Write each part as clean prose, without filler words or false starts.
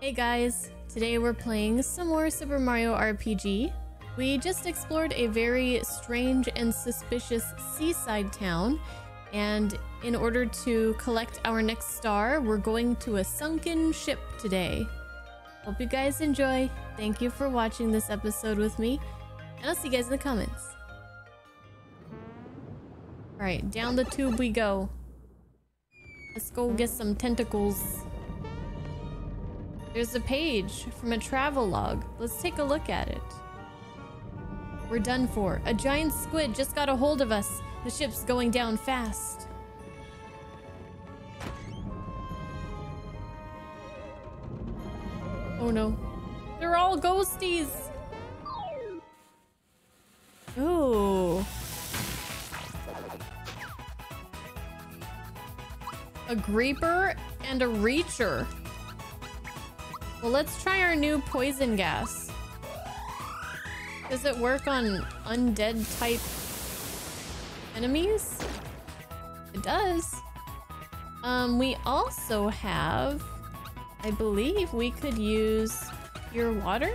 Hey guys, today we're playing some more Super Mario RPG. We just explored a very strange and suspicious seaside town, and in order to collect our next star, we're going to a sunken ship today. Hope you guys enjoy. Thank you for watching this episode with me, and I'll see you guys in the comments. Alright, down the tube we go. Let's go get some tentacles. There's a page from a travel log. Let's take a look at it. We're done for. A giant squid just got a hold of us. The ship's going down fast. Oh no. They're all ghosties. Ooh. A Greeper and a Reacher. Well, let's try our new poison gas. Does it work on undead type enemies? It does. We also have, I believe we could use your water.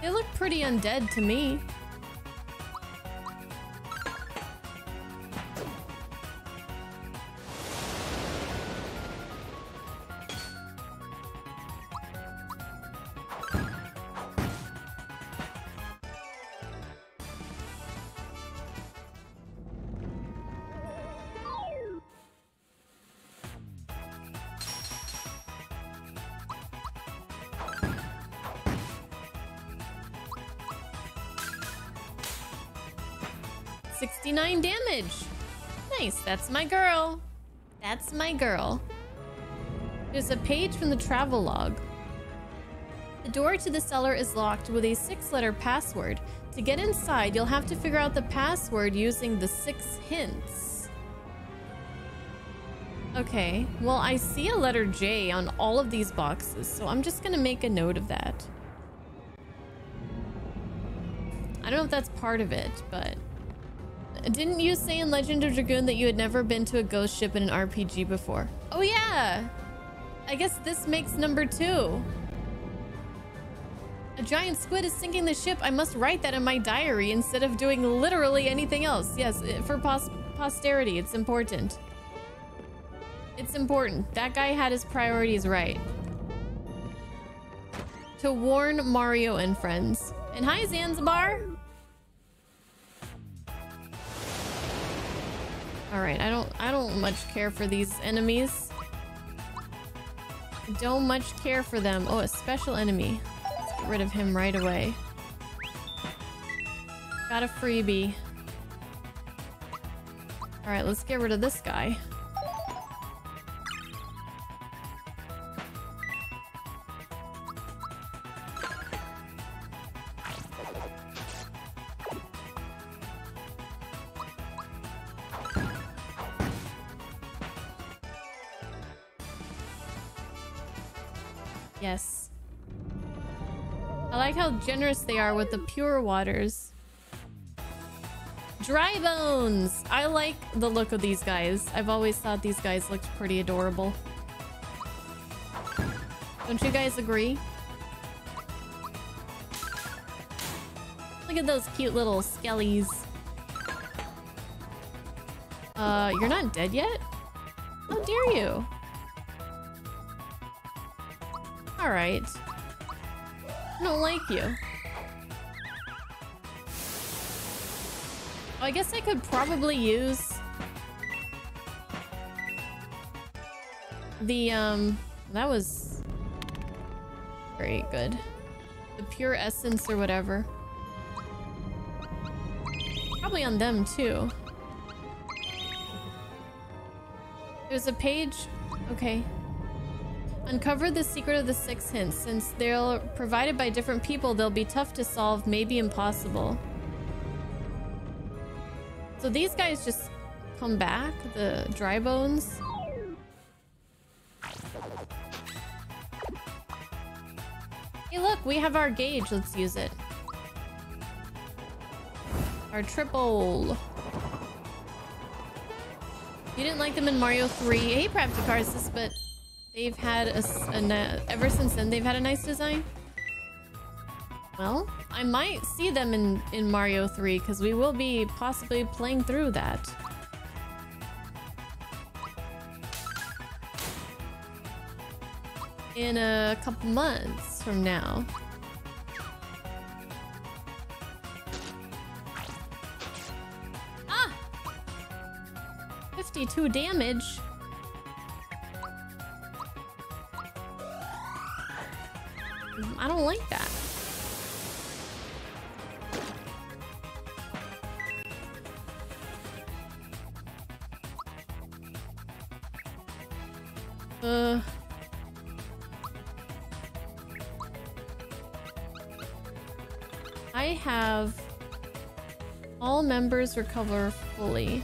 They look pretty undead to me. That's my girl. That's my girl. There's a page from the travel log. The door to the cellar is locked with a 6-letter password. To get inside, you'll have to figure out the password using the 6 hints. Okay, well, I see a letter J on all of these boxes, so I'm just gonna make a note of that. I don't know if that's part of it, but... Didn't you say in Legend of Dragoon that you had never been to a ghost ship in an RPG before? Oh yeah! I guess this makes number 2. A giant squid is sinking the ship. I must write that in my diary instead of doing literally anything else. Yes, for posterity, it's important. It's important. That guy had his priorities right. To warn Mario and friends. And hi, Zanzibar! All right, I don't much care for these enemies. Don't much care for them. Oh, a special enemy. Let's get rid of him right away. Got a freebie. All right, let's get rid of this guy. Yes. I like how generous they are with the pure waters. Dry bones! I like the look of these guys. I've always thought these guys looked pretty adorable. Don't you guys agree? Look at those cute little skellies. You're not dead yet? How dare you? All right. I don't like you. I guess I could probably use the that was very good. The pure essence or whatever. Probably on them too. There's a page. Okay. Uncover the secret of the 6 hints. Since they're provided by different people, they'll be tough to solve, maybe impossible. So these guys just come back, the dry bones. Hey look, we have our gauge, let's use it. Our triple. You didn't like them in Mario 3. I hate Practicarsis, but they've had ever since then they've had a nice design. Well, I might see them in Mario 3 because we will be possibly playing through that. In a couple months from now. Ah! 52 damage. I don't like that. I have all members recover fully.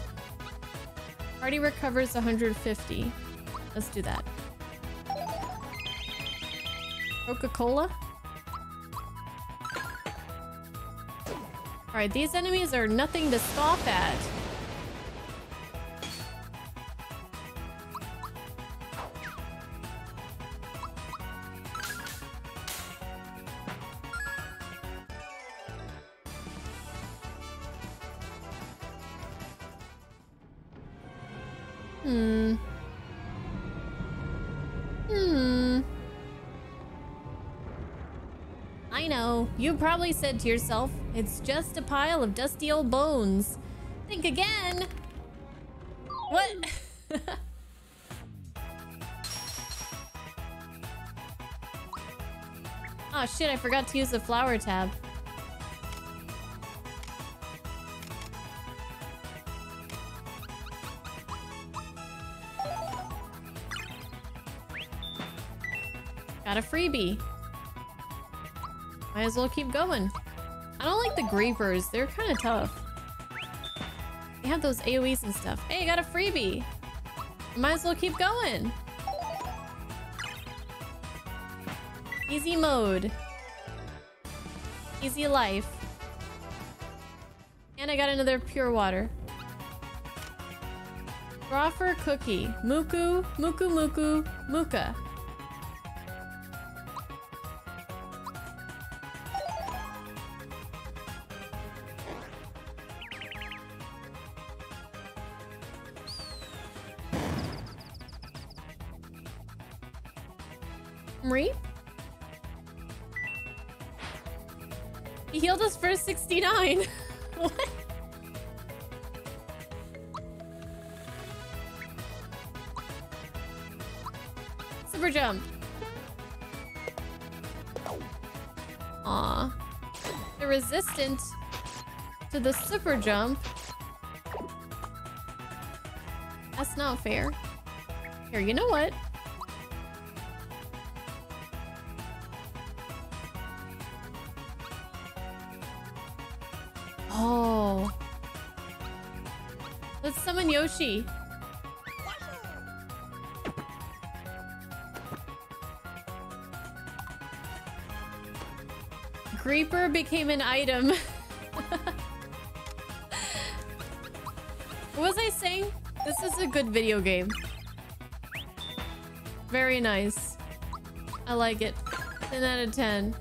Party recovers 150. Let's do that. Coca-Cola. All right, these enemies are nothing to scoff at. You probably said to yourself, it's just a pile of dusty old bones. Think again. What? Oh shit, I forgot to use the flower tab. Got a freebie. Might as well keep going. I don't like the Grievers. They're kind of tough. They have those AoEs and stuff. Hey, I got a freebie. Might as well keep going. Easy mode. Easy life. And I got another pure water. Groffer cookie. Muku, Muku, Muku, Muka. He healed us for 69. What? Super jump. Aw. They're resistant to the super jump. That's not fair. Here, you know what? Yoshi. Greeper became an item. What was I saying? This is a good video game. Very nice. I like it. 10 out of 10.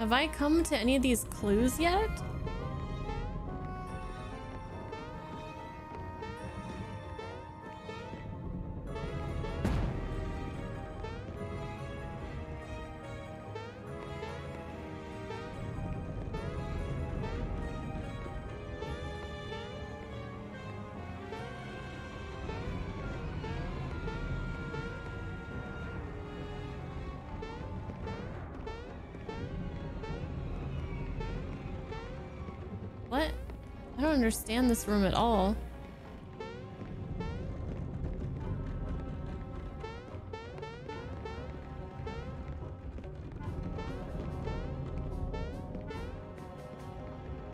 Have I come to any of these clues yet? I don't understand this room at all.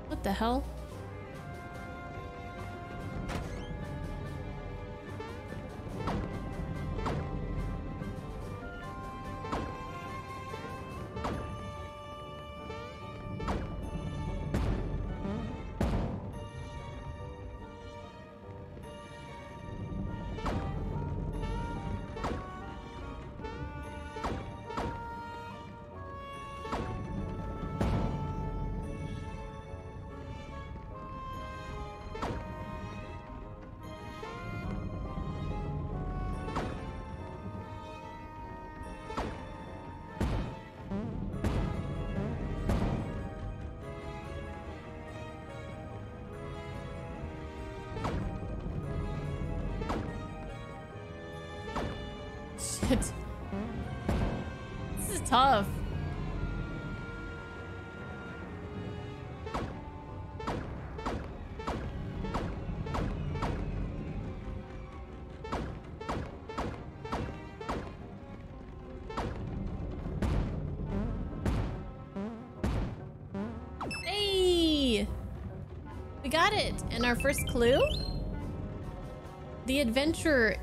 What the hell? Shit. This is tough. Got it! And our first clue? The adventurer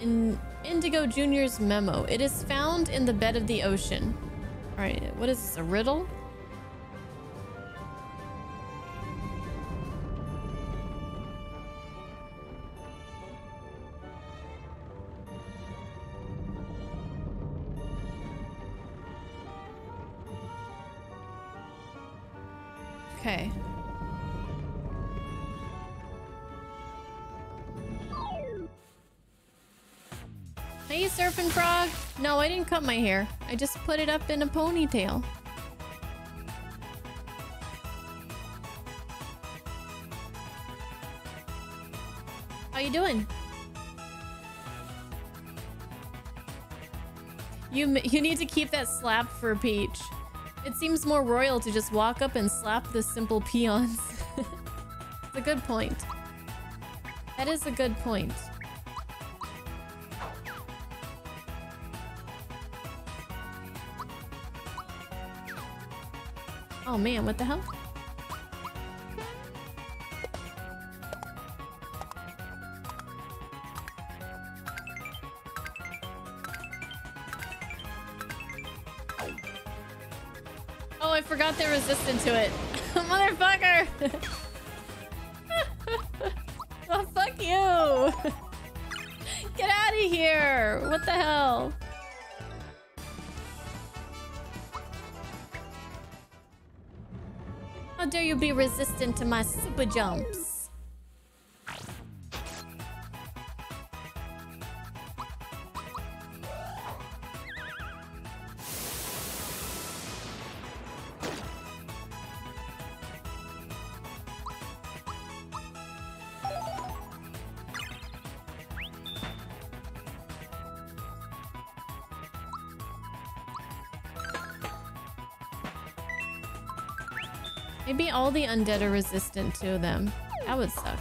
in Indigo Jr.'s memo. It is found in the bed of the ocean. Alright, what is this? A riddle? Okay. Hey, Surfing Frog! No, I didn't cut my hair. I just put it up in a ponytail. How you doing? You need to keep that slap for Peach. It seems more royal to just walk up and slap the simple peons. It's a good point. That is a good point. Oh man, what the hell? Oh, I forgot they're resistant to it. Motherfucker! Well, fuck you! Get out of here! What the hell? How dare you be resistant to my super jumps? Maybe all the undead are resistant to them. That would suck.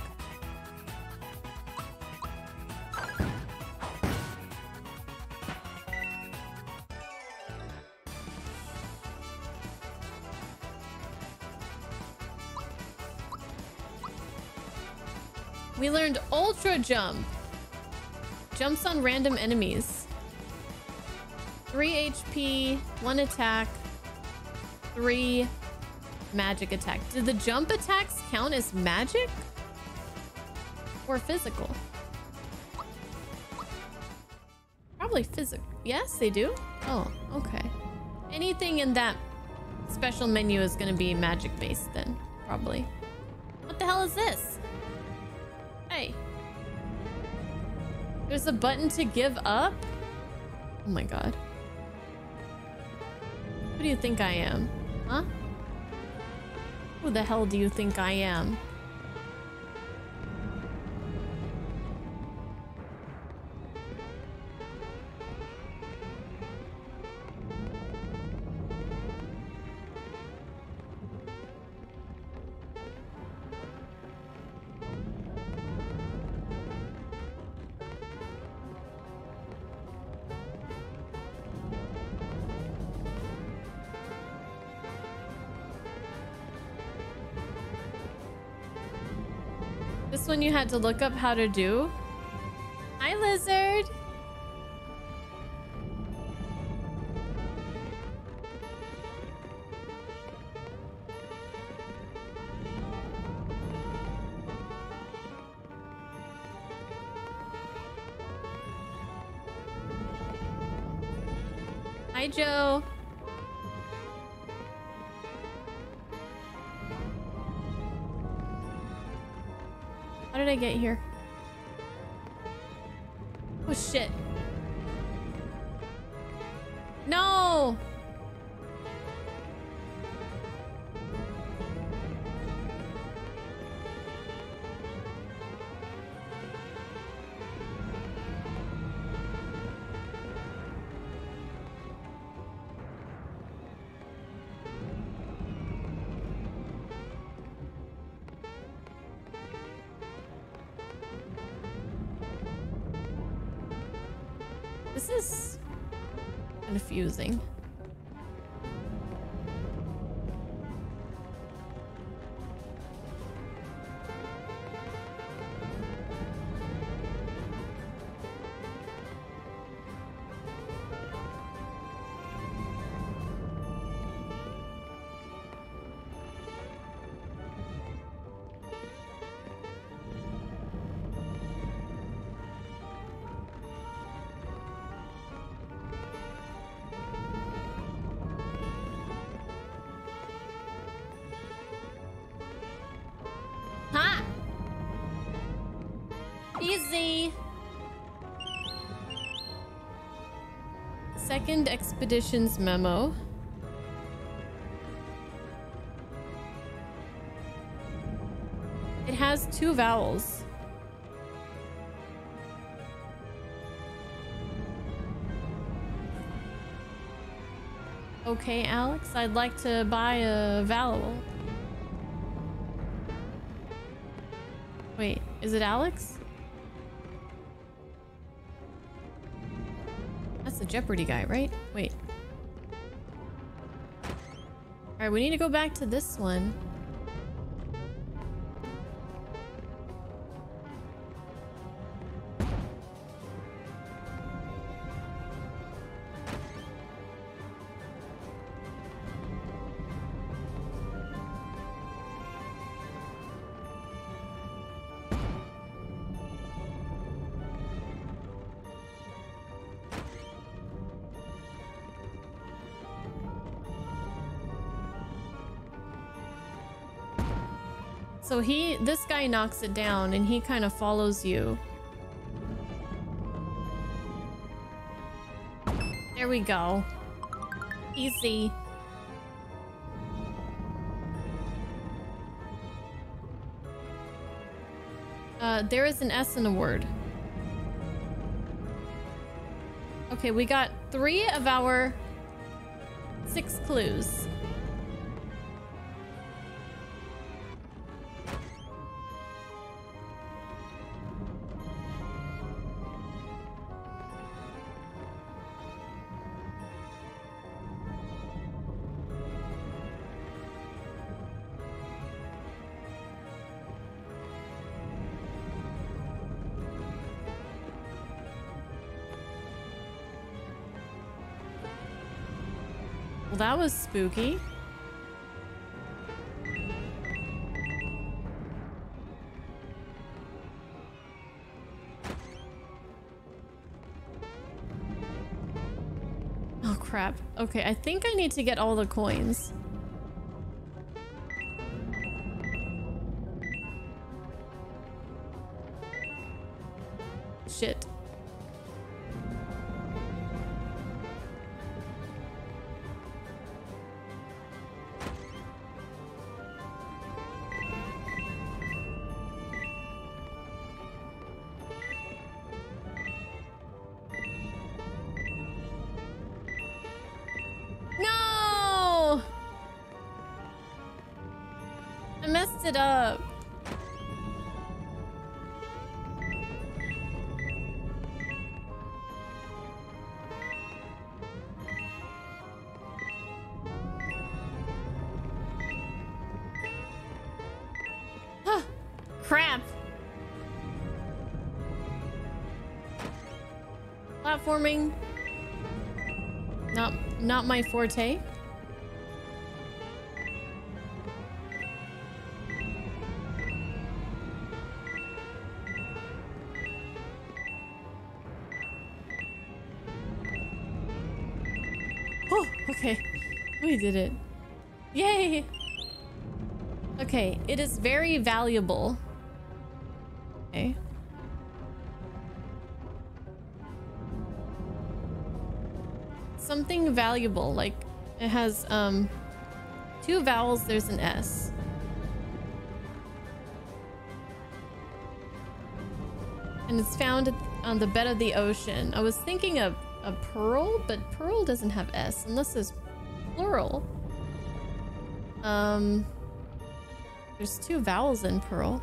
We learned Ultra Jump. Jumps on random enemies. 3 HP, 1 attack, 3... magic attack. Do the jump attacks count as magic or physical? Probably physical. Yes, they do. Oh, okay. Anything in that special menu is going to be magic based then, probably. What the hell is this? Hey, there's a button to give up. Oh my god, who do you think I am, huh? Who the hell do you think I am? This one you had to look up how to do. Hi, lizard. Hi, Joe. How did I get here? Oh shit. No! This is confusing. Second expeditions memo. It has two vowels. Okay, Alex, I'd like to buy a vowel. Wait, is it Alex? Jeopardy guy, right? Wait. Alright, we need to go back to this one. So this guy knocks it down and he kind of follows you. There we go. Easy. There is an S in the word. Okay, we got 3 of our 6 clues. That was spooky. Oh crap. Okay, I think I need to get all the coins. Shit. Up. Huh. Crap. Platforming. Not my forte. We did it. Yay! Okay, it is very valuable. Okay. Something valuable, like it has 2 vowels, there's an S. And it's found on the bed of the ocean. I was thinking of a pearl, but pearl doesn't have S unless it's plural. There's 2 vowels in pearl.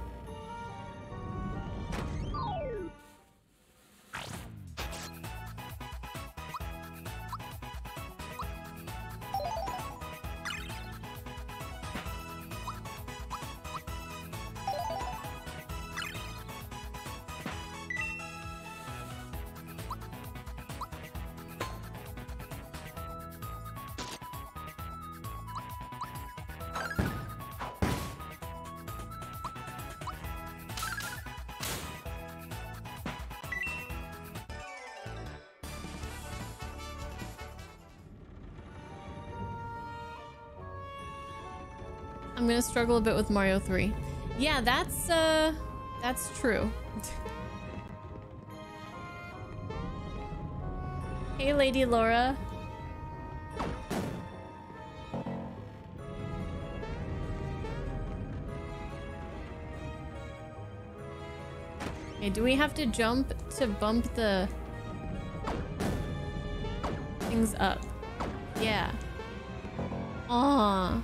I'm gonna struggle a bit with Mario 3. Yeah, that's true. Hey, Lady Laura. Okay, do we have to jump to bump the things up? Yeah. Aww.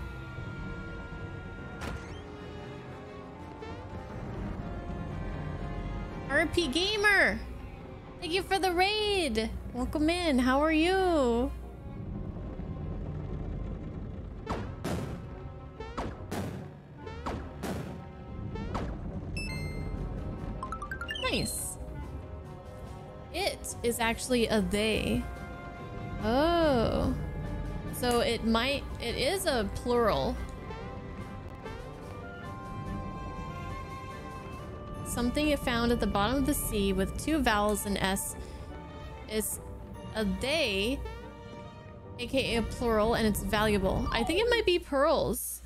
RP Gamer! Thank you for the raid! Welcome in, how are you? Nice. It is actually a they. Oh. So it is a plural. Something found at the bottom of the sea with two vowels and S is a they, aka a plural, and it's valuable. I think it might be pearls.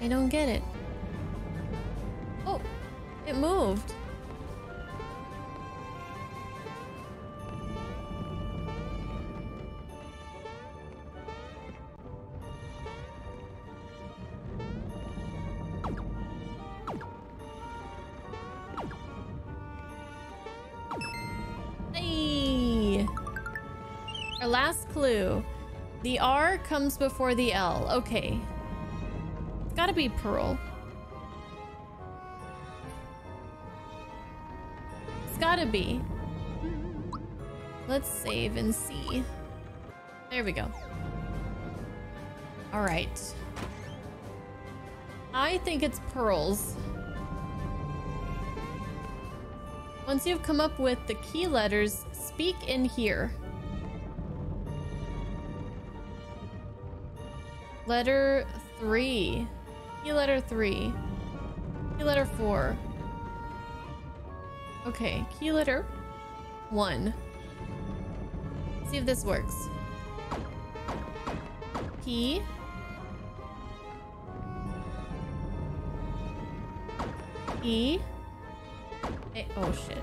I don't get it. Oh, it moved. Hey! Our last clue. The R comes before the L. Okay. Gotta be pearl. It's gotta be. Let's save and see. There we go. All right. I think it's pearls. Once you've come up with the key letters, speak in here. Letter 3. Key letter 3. Key letter 4. Okay, key letter 1. See if this works. P. E. A. Oh shit.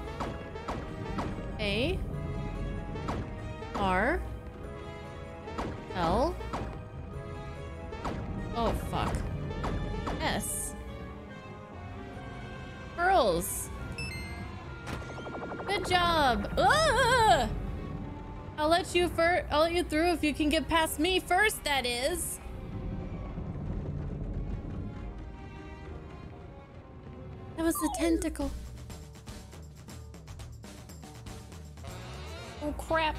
A. R. L. Oh fuck. S. Pearls. Good job. Ugh! I'll let you through if you can get past me first, that is. That was the tentacle. Oh crap.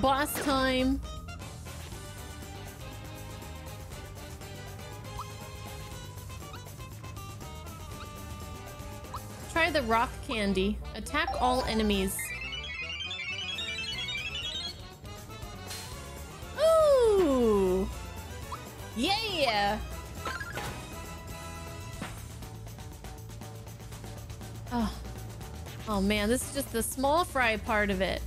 Boss time. Try the rock candy. Attack all enemies. Ooh! Yeah! Oh. Oh man, this is just the small fry part of it.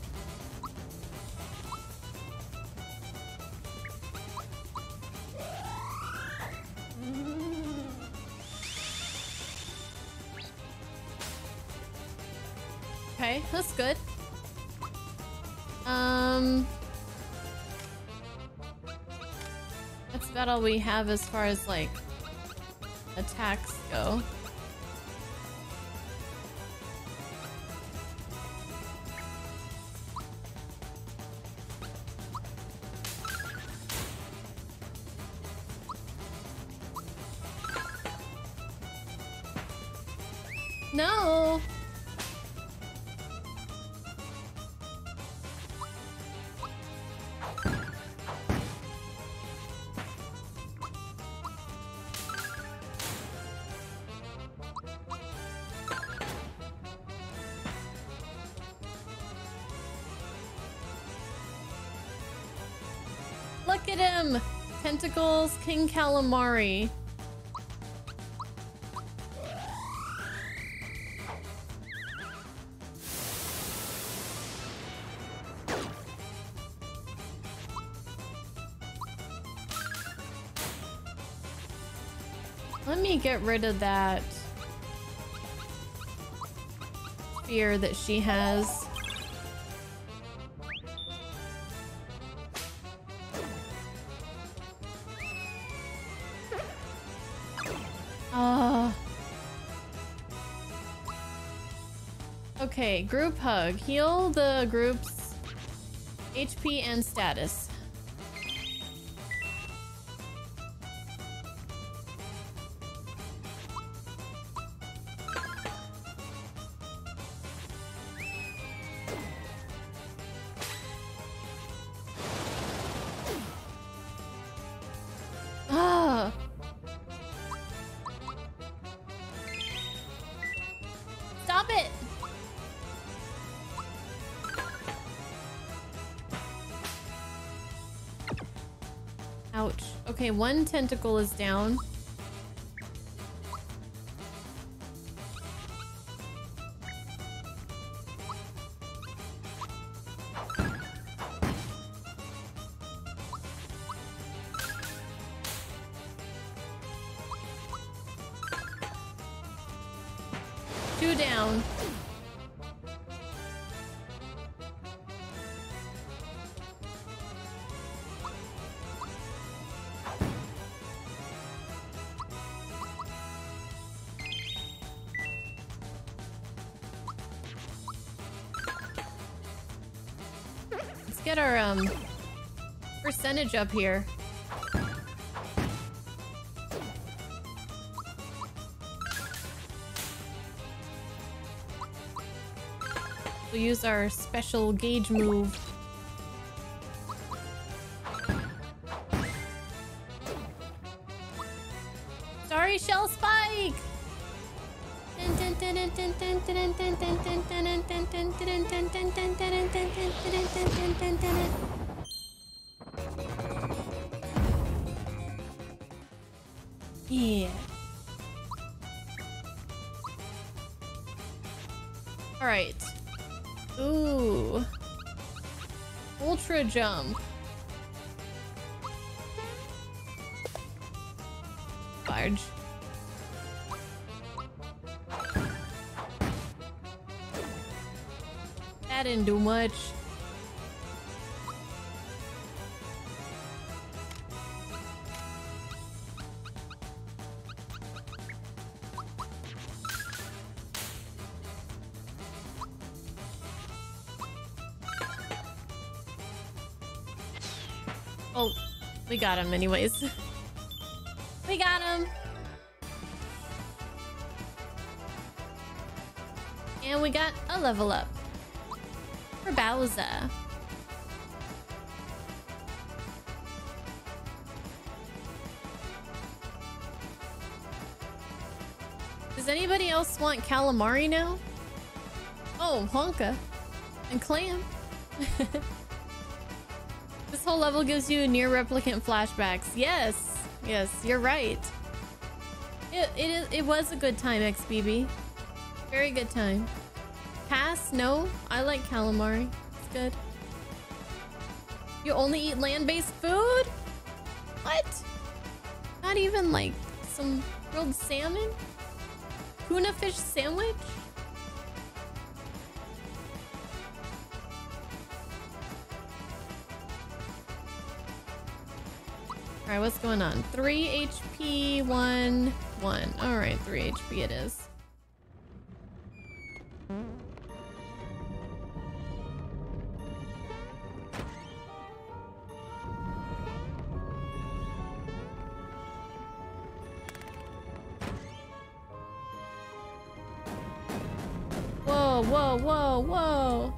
That's good. That's about all we have as far as like attacks go. No! Look at him! Tentacles, King Calamari. Let me get rid of that spear that she has. Okay, group hug. Heal the group's HP and status. Okay, one tentacle is down. Two down. Get our percentage up here. We'll use our special gauge move. Sorry, Shell Spike. Yeah. All right. Ooh. Ultra jump. Barge. That didn't do much. Oh, we got him anyways. We got him. And we got a level up. For Bowser. Does anybody else want calamari now? Oh, Honka and Clam. This whole level gives you near replicant flashbacks. Yes, yes, you're right. It was a good time, XBB. Very good time. Pass? No, I like calamari. It's good. You only eat land-based food? What? Not even like some grilled salmon? Tuna fish sandwich? Alright, what's going on? 3 HP, 1, 1. Alright, 3 HP it is. Whoa, whoa, whoa.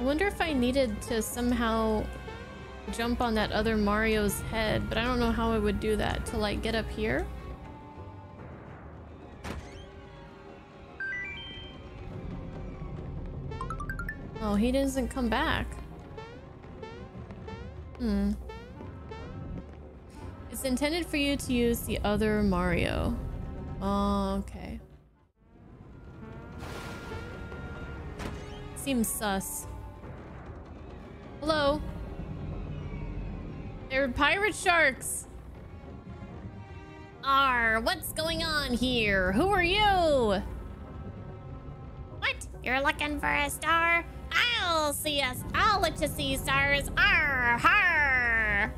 I wonder if I needed to somehow jump on that other Mario's head, but I don't know how I would do that to like get up here. Oh, he doesn't come back. It's intended for you to use the other Mario. Oh, okay. Seems sus. Hello. They're pirate sharks. Arr, what's going on here? Who are you? What? You're looking for a star? I'll see us. I'll let you see stars. Arr, har.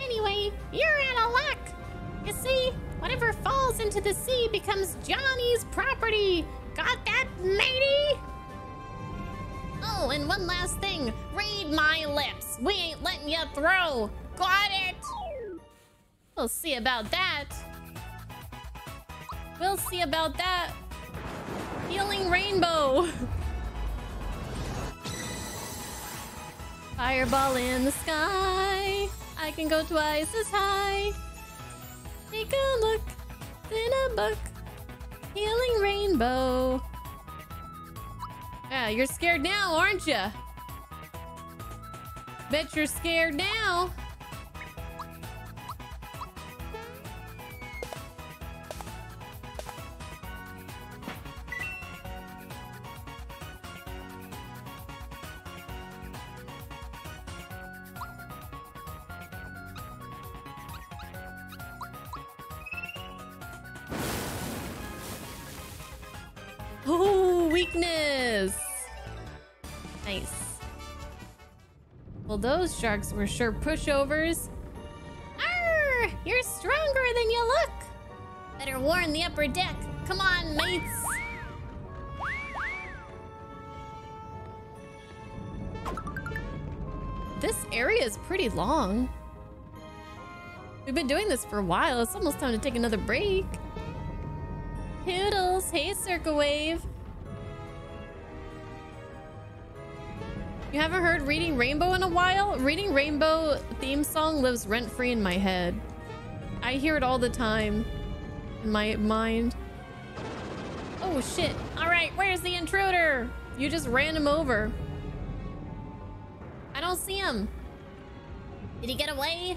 Anyway, you're out of luck. You see, whatever falls into the sea becomes Johnny's property. Got that, matey? Oh, and one last thing. Read my lips. We ain't letting you through. Got it? We'll see about that. We'll see about that. Healing Rainbow. Fireball in the sky. I can go twice as high. Take a look in a book. Healing Rainbow. Yeah, you're scared now, aren't you? Bet you're scared now. Those sharks were sure pushovers. Arr! You're stronger than you look. Better warn the upper deck. Come on, mates. This area is pretty long. We've been doing this for a while. It's almost time to take another break. Toodles. Hey, Circle Wave. You haven't heard Reading Rainbow in a while? Reading Rainbow theme song lives rent-free in my head. I hear it all the time in my mind. Oh shit. All right, where's the intruder? You just ran him over. I don't see him. Did he get away?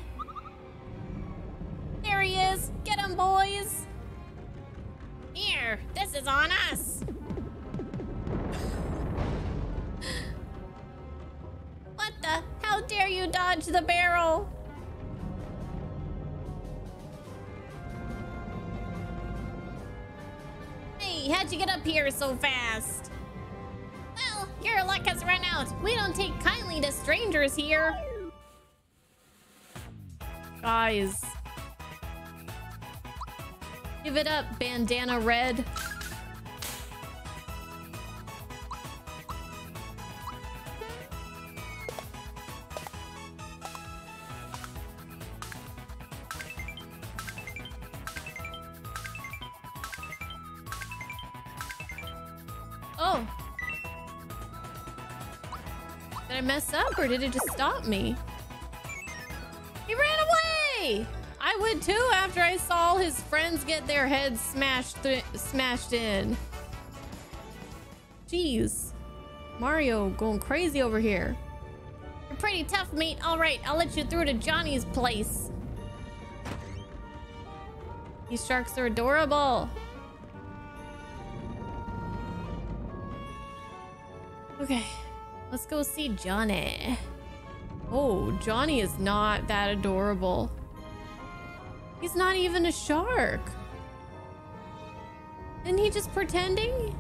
There he is. Get him, boys. Here, this is on us. How dare you dodge the barrel? Hey, how'd you get up here so fast? Well, your luck has run out. We don't take kindly to strangers here. Guys. Give it up, Bandana Red. Mess up, or did it just stop me? He ran away. I would too after I saw all his friends get their heads smashed in. Jeez, Mario going crazy over here. You're pretty tough, mate. All right, I'll let you through to Johnny's place. These sharks are adorable. Okay. Let's go see Johnny. Oh, Johnny is not that adorable. He's not even a shark. Isn't he just pretending?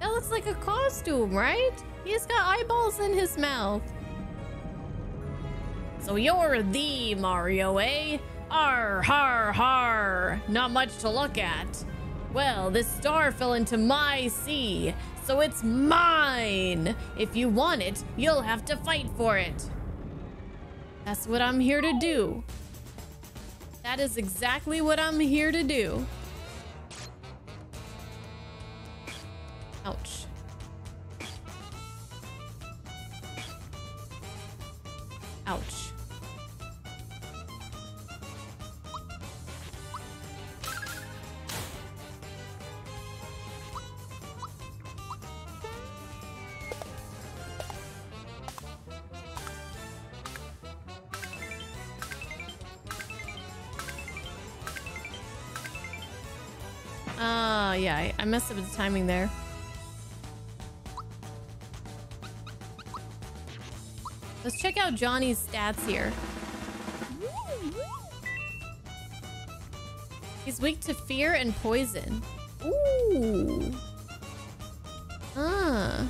That looks like a costume, right? He's got eyeballs in his mouth. So you're the Mario, eh? Arr, har, har. Not much to look at. Well, this star fell into my sea, so it's mine. If you want it, you'll have to fight for it. That's what I'm here to do. That is exactly what I'm here to do. Ouch. Ouch. Yeah, I messed up with the timing there. Let's check out Johnny's stats here. He's weak to fear and poison. Ooh. Ah.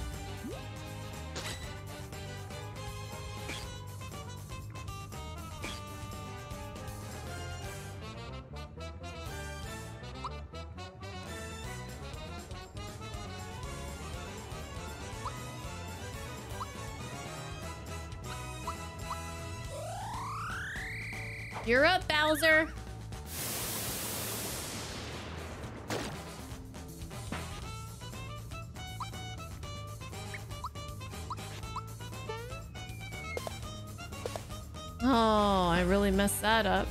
You're up, Bowser. Oh, I really messed that up.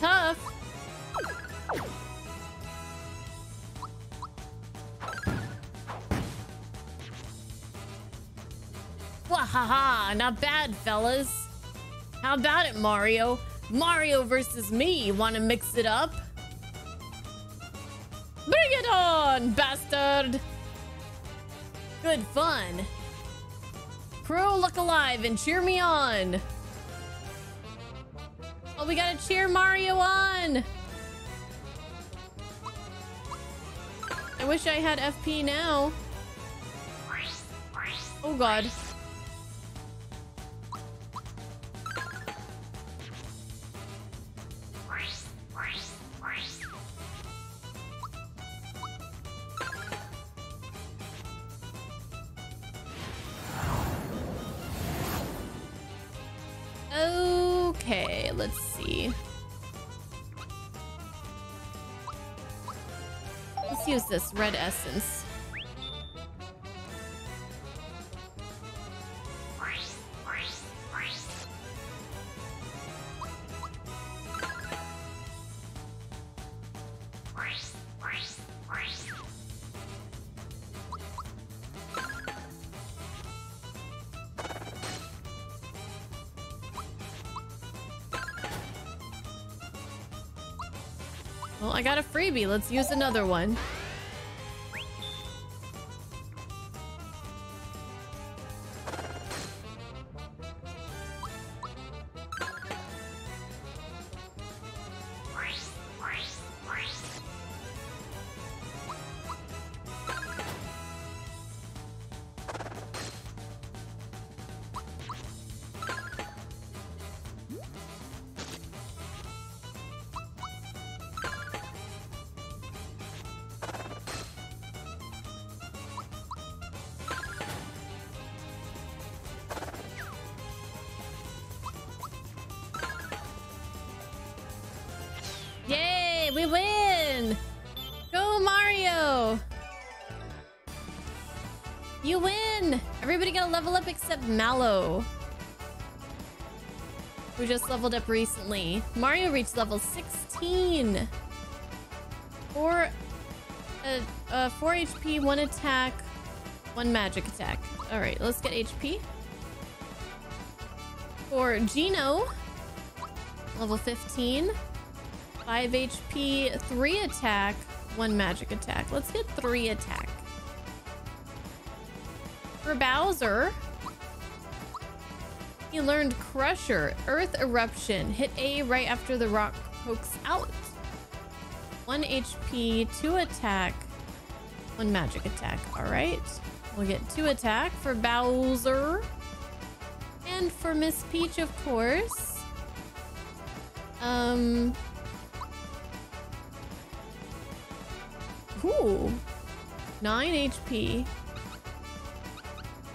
Tough. Wahaha, not bad, fellas. How about it, Mario? Mario versus me, wanna mix it up? Bring it on, bastard! Good fun. Pro, look alive and cheer me on. Oh, we gotta cheer Mario on! I wish I had FP now. Oh god. This red essence. Well, I got a freebie. Let's use another one. We win! Go, Mario! You win! Everybody got a level up except Mallow, who just leveled up recently. Mario reached level 16. 4 HP, 1 attack, One magic attack. All right, let's get HP. For Gino, level 15. 5 HP, 3 attack, 1 magic attack. Let's get 3 attack. For Bowser, he learned Crusher, Earth Eruption. Hit A right after the rock pokes out. 1 HP, 2 attack, 1 magic attack. All right, we'll get 2 attack for Bowser. And for Miss Peach, of course. Ooh. 9 HP.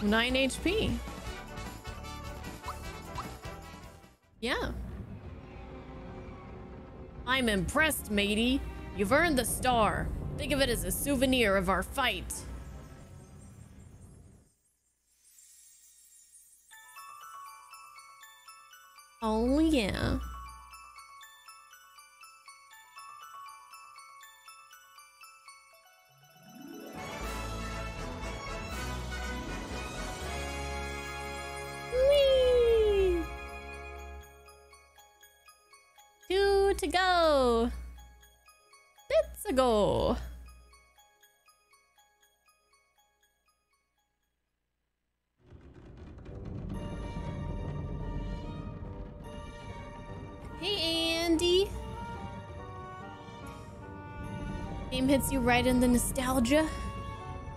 9 HP. Yeah. I'm impressed, matey. You've earned the star. Think of it as a souvenir of our fight. Oh, yeah. Whee! 2 to go. Let's go. Hey, Andy. Game hits you right in the nostalgia.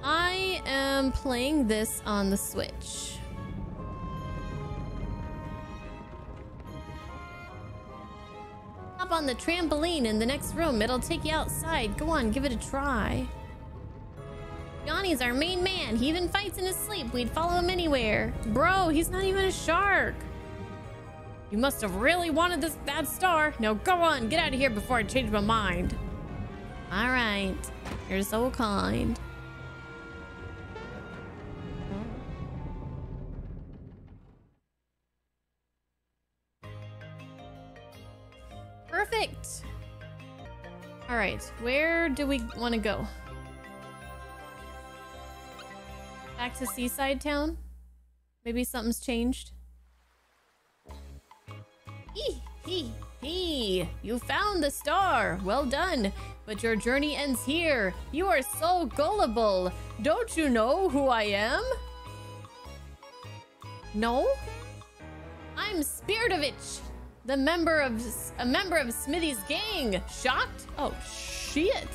I am playing this on the Switch. Hop on the trampoline in the next room. It'll take you outside. Go on, give it a try. Johnny's our main man. He even fights in his sleep. We'd follow him anywhere. Bro, he's not even a shark. You must have really wanted this bad star. Now go on, get out of here before I change my mind. All right, you're so kind. Perfect. All right, where do we want to go? Back to Seaside Town? Maybe something's changed. You found the star. Well done. But your journey ends here. You are so gullible. Don't you know who I am? No? I'm Speardovich, a member of Smithy's gang. Shocked? Oh, shit.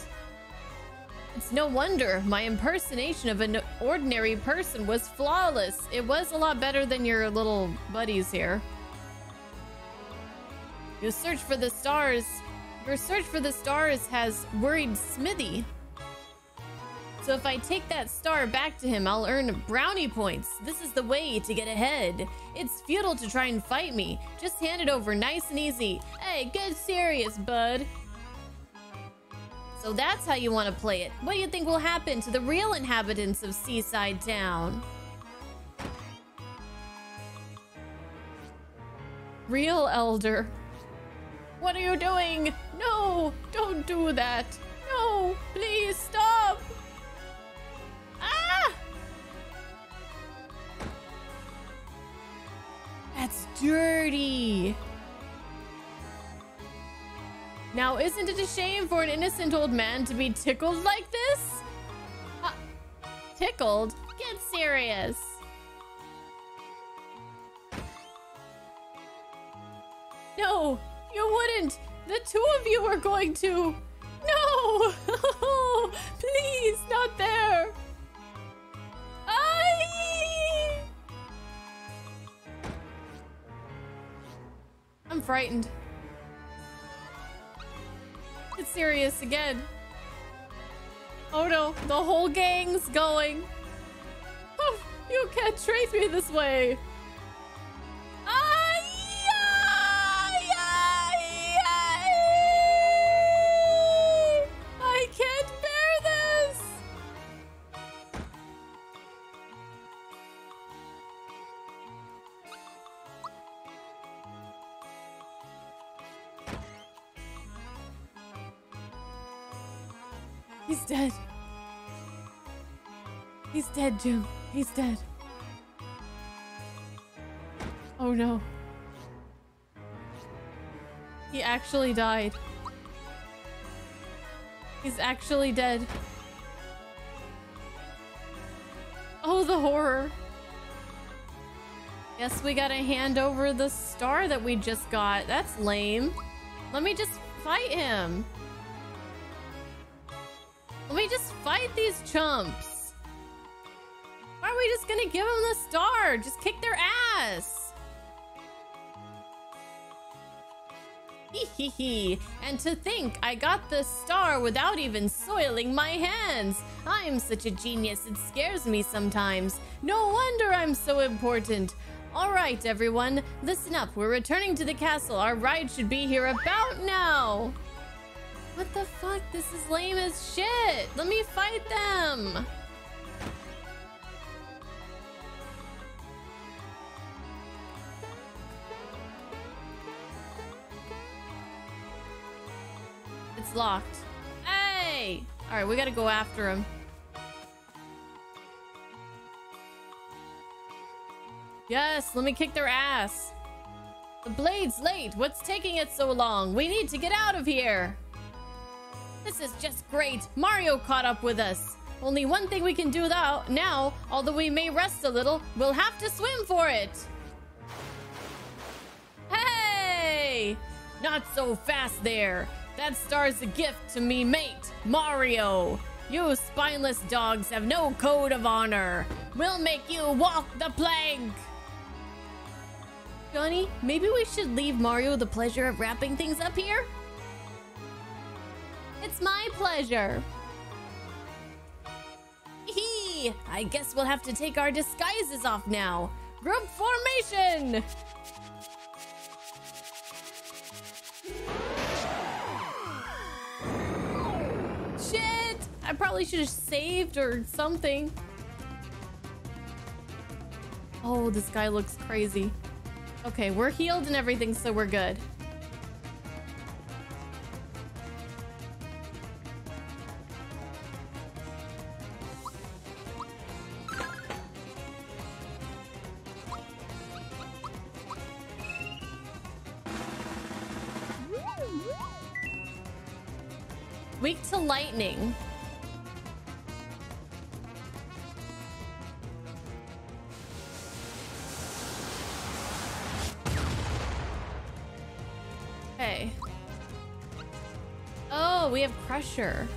It's no wonder my impersonation of an ordinary person was flawless. It was a lot better than your little buddies here. Your search for the stars. Your search for the stars has worried Smithy. So if I take that star back to him, I'll earn brownie points. This is the way to get ahead. It's futile to try and fight me. Just hand it over nice and easy. Hey, get serious, bud. So that's how you want to play it. What do you think will happen to the real inhabitants of Seaside Town? Real elder. What are you doing? No, don't do that. No, please stop. Ah! That's dirty. Now, isn't it a shame for an innocent old man to be tickled like this? Tickled? Get serious. No. You wouldn't! The two of you are going to... No! Please, not there! I'm frightened. It's serious again. Oh no, the whole gang's going. Oh, you can't trace me this way. He's dead, Jim. He's dead. Oh no. He actually died. He's actually dead. Oh, the horror. Guess we gotta hand over the star that we just got. That's lame. Let me just fight him. Let me just fight these chumps. Why are we just gonna give them the star? Just kick their ass. Hee. And to think I got the star without even soiling my hands. I'm such a genius, it scares me sometimes. No wonder I'm so important. All right, everyone, listen up. We're returning to the castle. Our ride should be here about now. What the fuck? This is lame as shit. Let me fight them. It's locked. Hey! All right, we gotta go after him. Yes, let me kick their ass. The blade's late. What's taking it so long? We need to get out of here. This is just great. Mario caught up with us. Only one thing we can do now, although we may rest a little, we'll have to swim for it. Hey! Not so fast there. That star's a gift to me, mate, Mario. You spineless dogs have no code of honor. We'll make you walk the plank. Johnny, maybe we should leave Mario the pleasure of wrapping things up here? It's my pleasure. Hee! I guess we'll have to take our disguises off now. Group formation! Shit! I probably should have saved or something. Oh, this guy looks crazy. Okay, we're healed and everything, so we're good. Weak to lightning. Okay. Oh, we have pressure.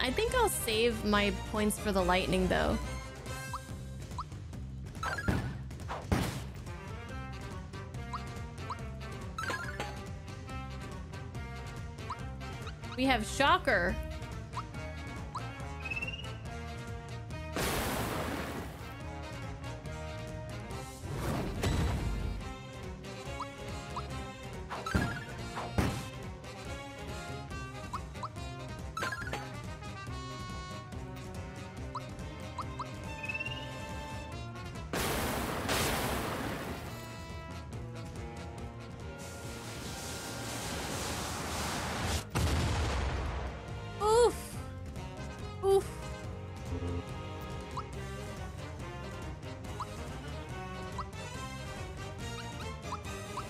I think I'll save my points for the lightning though. We have shocker.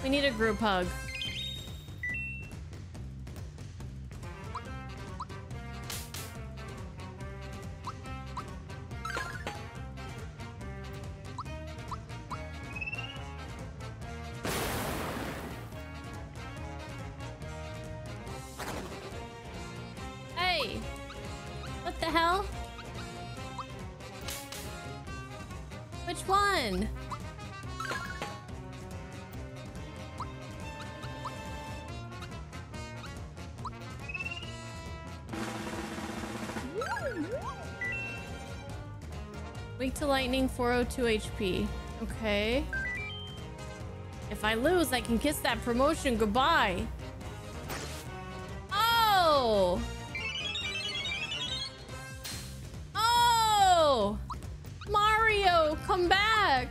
Need a group hug. Hey! What the hell? Which one? To lightning, 402 HP. Okay. If I lose, I can kiss that promotion goodbye. Oh! Oh! Mario, come back!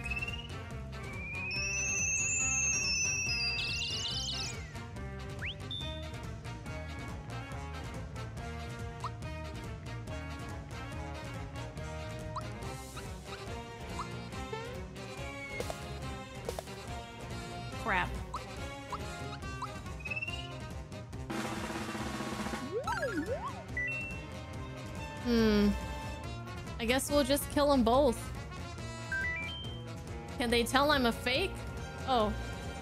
crap. Hmm. I guess we'll just kill them both. Can they tell I'm a fake? Oh,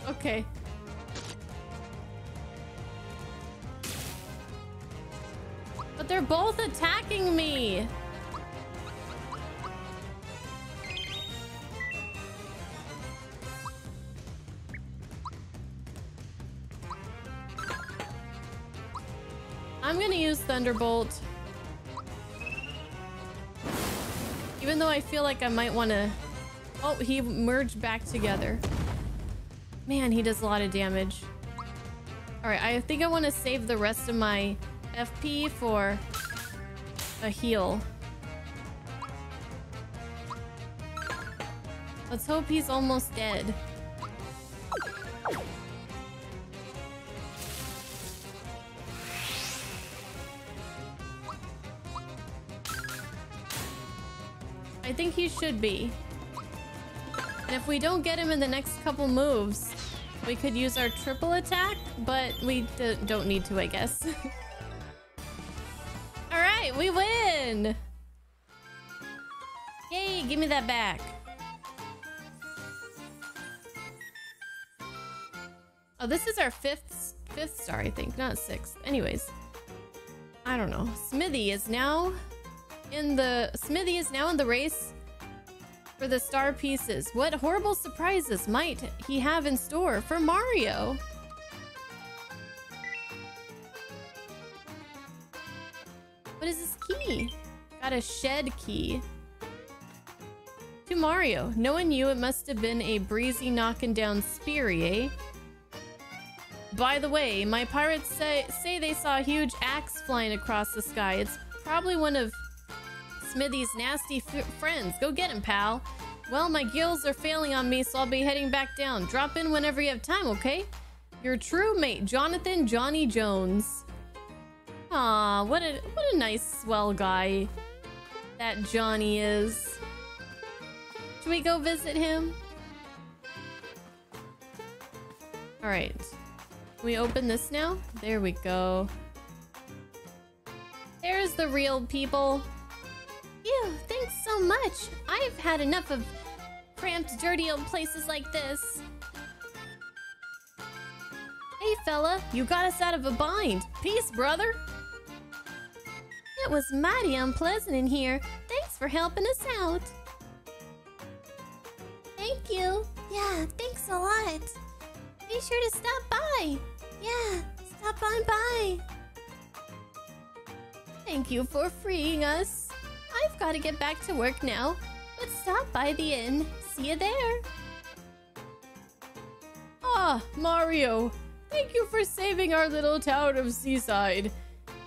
okay. But they're both attacking me! I'm gonna use Thunderbolt. Even though I feel like I might want to... Oh, he merged back together. Man, he does a lot of damage. Alright, I think I want to save the rest of my FP for a heal. Let's hope he's almost dead. I think he should be. And if we don't get him in the next couple moves, we could use our triple attack, but we don't need to, I guess. All right, we win! Yay, give me that back. Oh, this is our fifth star, I think, not sixth. Anyways, I don't know. Smithy is now in the race for the star pieces. What horrible surprises might he have in store for Mario? What is this key? Got a shed key. To Mario, knowing you, it must have been a breezy knocking down Speary, eh? By the way, my pirates say they saw a huge axe flying across the sky. It's probably one of Smithy's nasty friends. Go get him, pal. Well, my gills are failing on me, so I'll be heading back down. Drop in whenever you have time, okay? Your true mate, Jonathan Johnny Jones. Aw, what a nice swell guy that Johnny is. Should we go visit him? All right. Can we open this now? There we go. There's the real people. Ew, thanks so much. I've had enough of cramped, dirty old places like this. Hey, fella, you got us out of a bind. Peace, brother. It was mighty unpleasant in here. Thanks for helping us out. Thank you. Yeah, thanks a lot. Be sure to stop by. Yeah, stop on by. Thank you for freeing us. I've got to get back to work now, but stop by the inn. See you there. Ah, Mario, thank you for saving our little town of Seaside.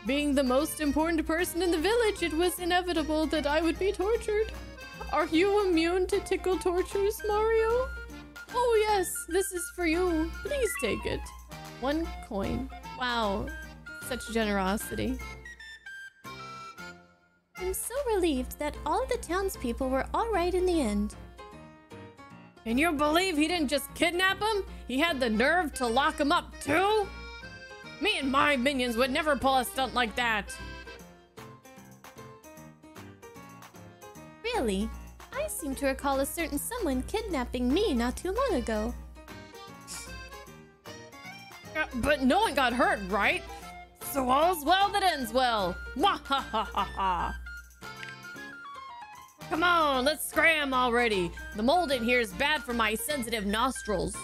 Being the most important person in the village, it was inevitable that I would be tortured. Are you immune to tickle tortures, Mario? Oh yes, this is for you. Please take it. 1 coin. Wow, such generosity. I'm so relieved that all the townspeople were alright in the end. Can you believe he didn't just kidnap him? He had the nerve to lock him up too? Me and my minions would never pull a stunt like that. Really? I seem to recall a certain someone kidnapping me not too long ago. But no one got hurt, right? So all's well that ends well. Mwah ha ha ha ha. Come on, let's scram already. The mold in here is bad for my sensitive nostrils.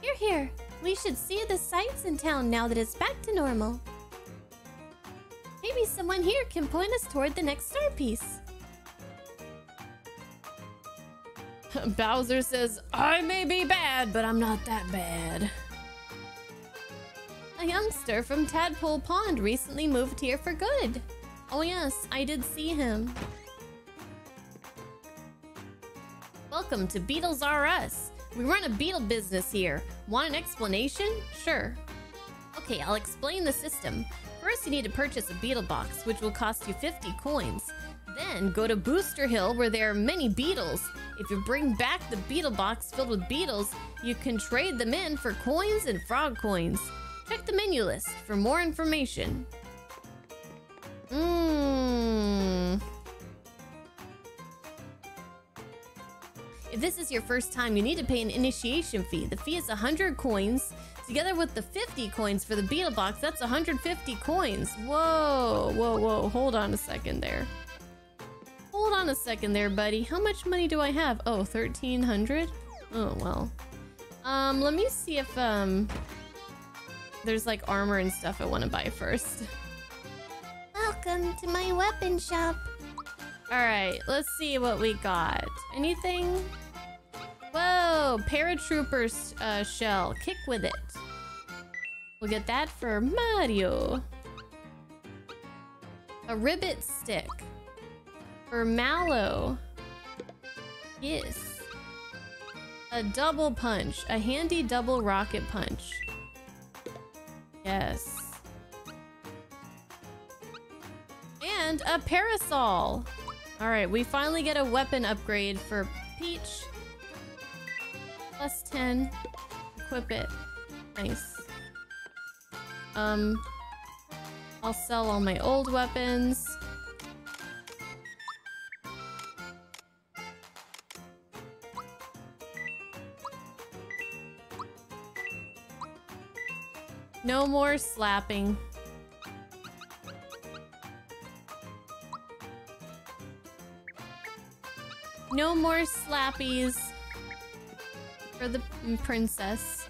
Here, here. We should see the sights in town now that it's back to normal. Maybe someone here can point us toward the next star piece. Bowser says, I may be bad, but I'm not that bad. A youngster from Tadpole Pond recently moved here for good. Oh yes, I did see him. Welcome to Beetles R Us. We run a beetle business here. Want an explanation? Sure. Okay, I'll explain the system. First, you need to purchase a beetle box, which will cost you 50 coins. Then go to Booster Hill, where there are many beetles. If you bring back the beetle box filled with beetles, you can trade them in for coins and frog coins. Check the menu list for more information. If this is your first time, you need to pay an initiation fee. The fee is 100 coins. Together with the 50 coins for the beetle box, that's 150 coins. Whoa, whoa, whoa. Hold on a second there. Hold on a second there, buddy. How much money do I have? Oh, 1,300? Oh, well. Let me see if, there's, like, armor and stuff I want to buy first. Welcome to my weapon shop. Alright, let's see what we got. Anything? Whoa! Paratrooper's shell. Kick with it. We'll get that for Mario. A ribbit stick. For Mallow. Yes. A double punch. A handy double rocket punch. Yes. And a parasol. All right, we finally get a weapon upgrade for Peach. Plus 10. Equip it. Nice. I'll sell all my old weapons. No more slapping. No more slappies for the princess.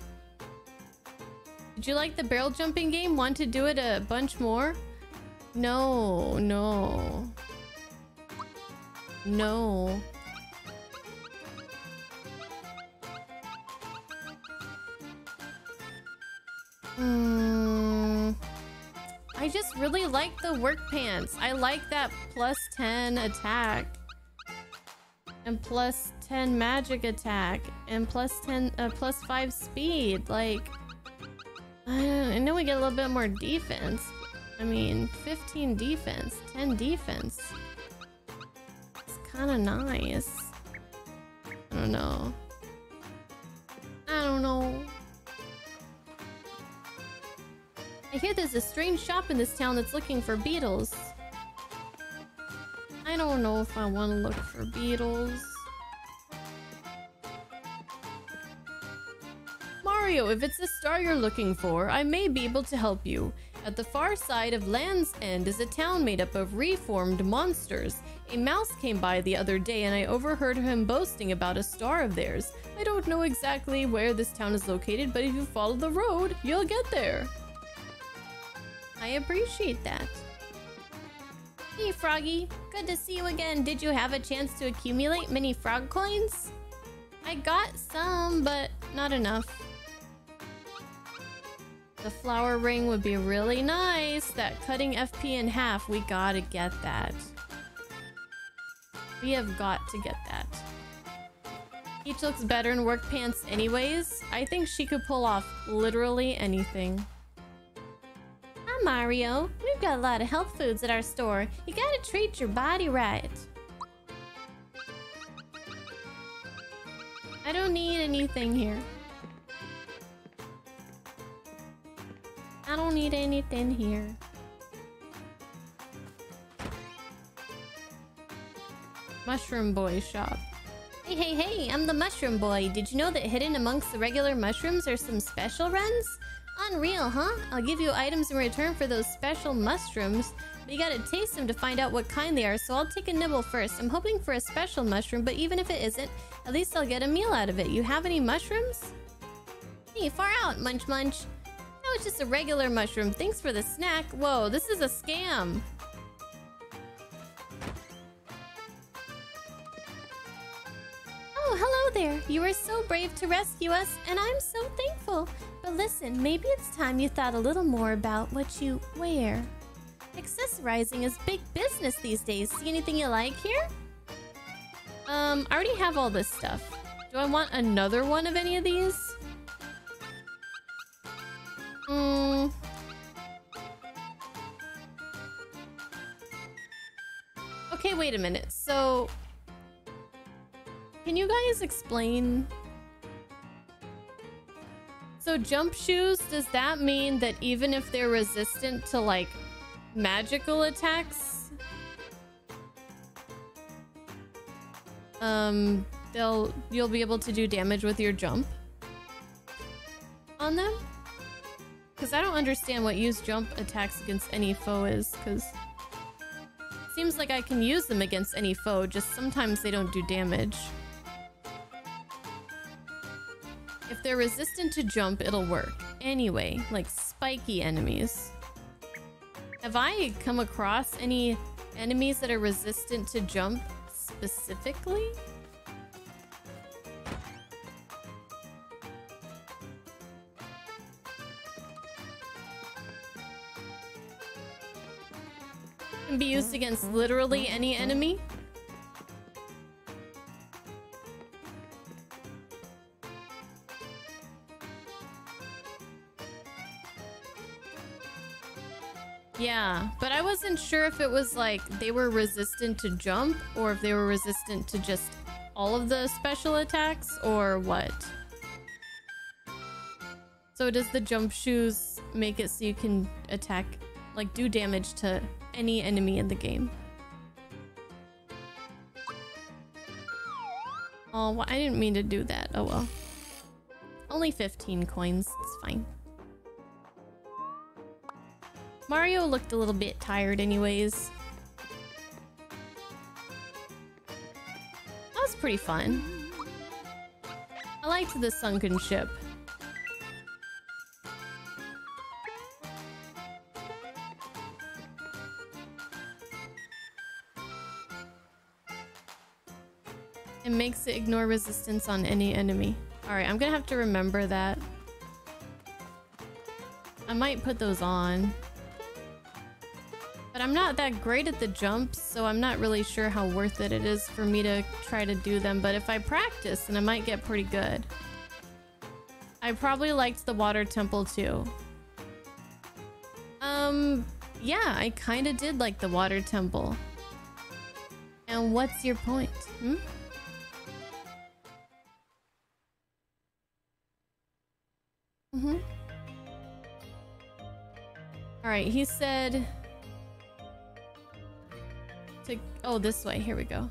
Did you like the barrel jumping game? Want to do it a bunch more? No, no. No. I just really like the work pants. I like that plus 10 attack. And plus 10 magic attack and plus 10 plus 5 speed. Like, I know we get a little bit more defense. I mean, 15 defense, 10 defense. It's kind of nice. I don't know. I don't know. I hear there's a strange shop in this town that's looking for beetles. I don't know if I want to look for beetles. Mario, if it's the star you're looking for, I may be able to help you. At the far side of Land's End is a town made up of reformed monsters. A mouse came by the other day and I overheard him boasting about a star of theirs. I don't know exactly where this town is located, but if you follow the road, you'll get there. I appreciate that. Hey, Froggy. Good to see you again. Did you have a chance to accumulate many frog coins? I got some, but not enough. The flower ring would be really nice. That cutting FP in half. We gotta get that. We have got to get that. Peach looks better in work pants anyways. I think she could pull off literally anything. Mario, we've got a lot of health foods at our store. You gotta treat your body right. I don't need anything here. I don't need anything here. Mushroom Boy shop. Hey, hey, hey, I'm the Mushroom Boy. Did you know that hidden amongst the regular mushrooms are some special ones? Unreal, huh? I'll give you items in return for those special mushrooms, but you gotta taste them to find out what kind they are, so I'll take a nibble first. I'm hoping for a special mushroom, but even if it isn't, at least I'll get a meal out of it. You have any mushrooms? Hey, far out, Munch Munch. That was just a regular mushroom. Thanks for the snack. Whoa, this is a scam. Oh, hello there. You were so brave to rescue us, and I'm so thankful. But listen, maybe it's time you thought a little more about what you wear. Accessorizing is big business these days. See anything you like here? I already have all this stuff. Do I want another one of any of these? Okay, wait a minute. So, can you guys explain? So jump shoes, does that mean that even if they're resistant to like magical attacks, you'll be able to do damage with your jump on them? Because I don't understand what use jump attacks against any foe is, because it seems like I can use them against any foe, just sometimes they don't do damage. If they're resistant to jump, it'll work. Anyway, like spiky enemies. Have I come across any enemies that are resistant to jump specifically? Can be used against literally any enemy. Yeah, but I wasn't sure if it was like they were resistant to jump or if they were resistant to just all of the special attacks or what. So does the jump shoes make it so you can attack, like do damage to any enemy in the game? Oh, well, I didn't mean to do that. Oh well. Only 15 coins. It's fine. Mario looked a little bit tired anyways. That was pretty fun. I liked the sunken ship. It makes it ignore resistance on any enemy. Alright, I'm gonna have to remember that. I might put those on. But I'm not that great at the jumps, so I'm not really sure how worth it is for me to try to do them. But if I practice, then I might get pretty good. I probably liked the water temple too. Yeah, I kind of did like the water temple. And what's your point? Hmm? Mm-hmm. Alright, he said to... Oh, this way. Here we go.